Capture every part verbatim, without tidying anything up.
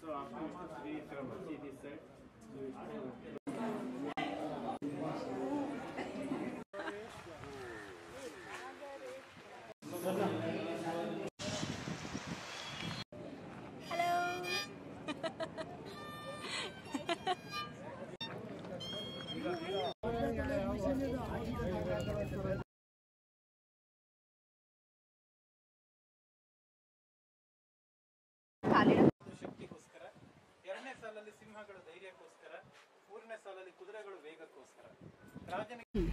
So I'm going to be from this side. Hello. Hmm.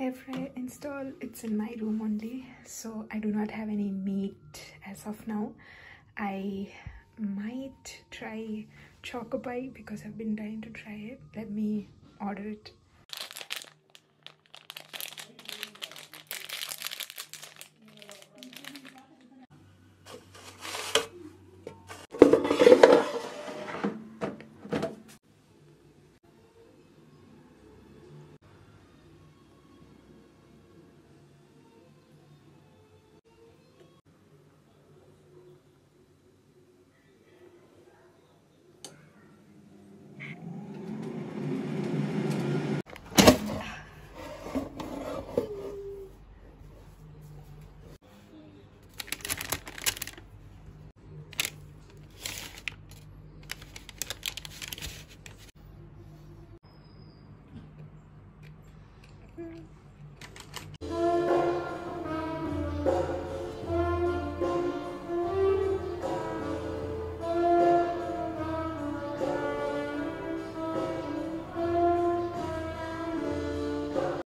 Airfryer install, it's in my room only, so I do not have any meat as of now. I might try Chocopie because I've been dying to try it. Let me order it. Mm-hmm.